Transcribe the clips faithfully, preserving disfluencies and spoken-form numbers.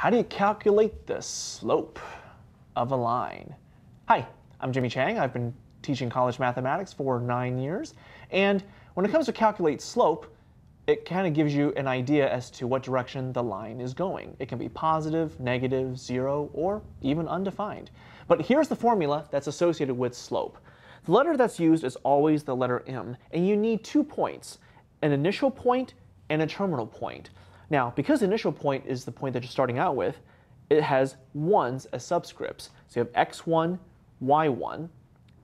How do you calculate the slope of a line? Hi, I'm Jimmy Chang. I've been teaching college mathematics for nine years. And when it comes to calculate slope, it kind of gives you an idea as to what direction the line is going. It can be positive, negative, zero, or even undefined. But here's the formula that's associated with slope. The letter that's used is always the letter M, and you need two points, an initial point and a terminal point. Now, because the initial point is the point that you're starting out with, it has ones as subscripts. So you have x one, y one,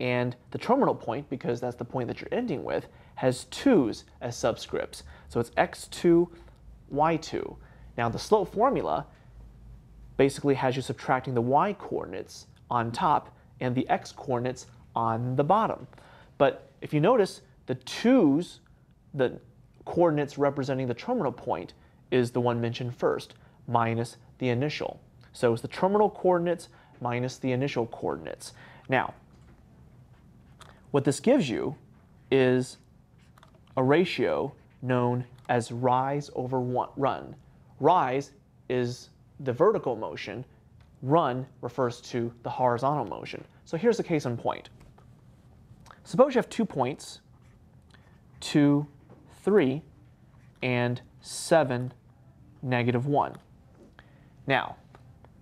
and the terminal point, because that's the point that you're ending with, has twos as subscripts. So it's x two, y two. Now, the slope formula basically has you subtracting the y-coordinates on top and the x-coordinates on the bottom. But if you notice, the twos, the coordinates representing the terminal point, is the one mentioned first, minus the initial. So it's the terminal coordinates minus the initial coordinates. Now, what this gives you is a ratio known as rise over run. Rise is the vertical motion. Run refers to the horizontal motion. So here's a case in point. Suppose you have two points, two, three, and seven, negative one. Now,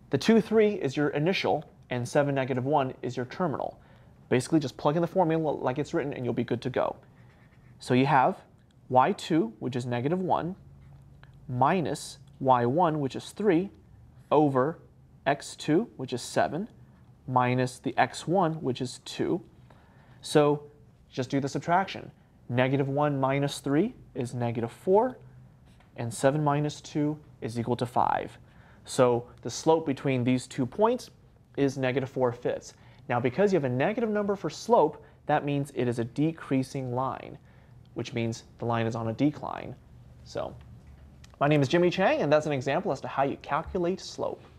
the two, three is your initial, and seven, negative one is your terminal. Basically, just plug in the formula like it's written, and you'll be good to go. So you have y two, which is negative one, minus y one, which is three, over x two, which is seven, minus the x one, which is two. So just do the subtraction. Negative one minus three is negative four, and seven minus two is equal to five. So the slope between these two points is negative four fifths. Now, because you have a negative number for slope, that means it is a decreasing line, which means the line is on a decline. So my name is Jimmy Chang, and that's an example as to how you calculate slope.